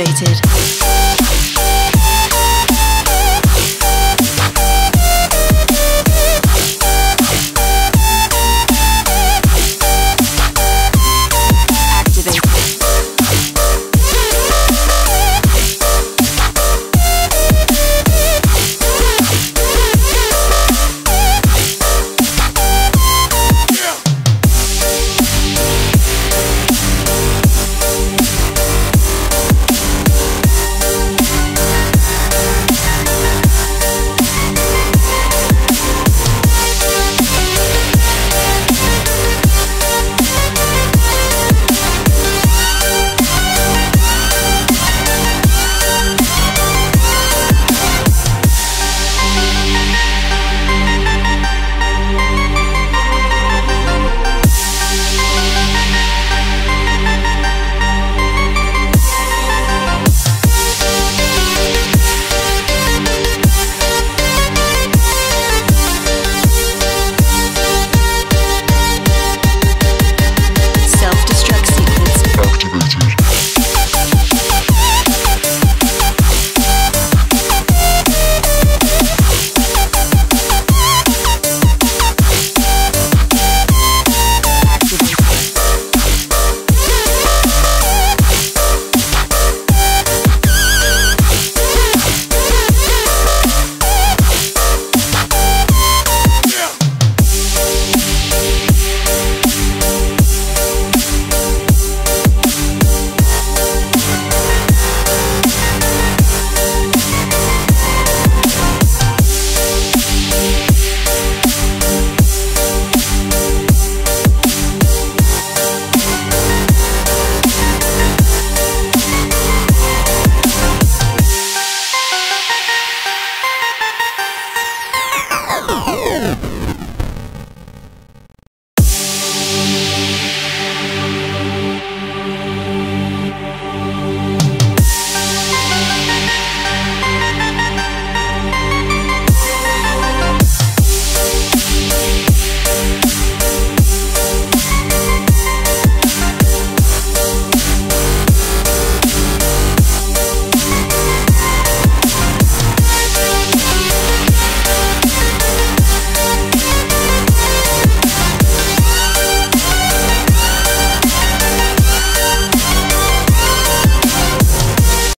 activated.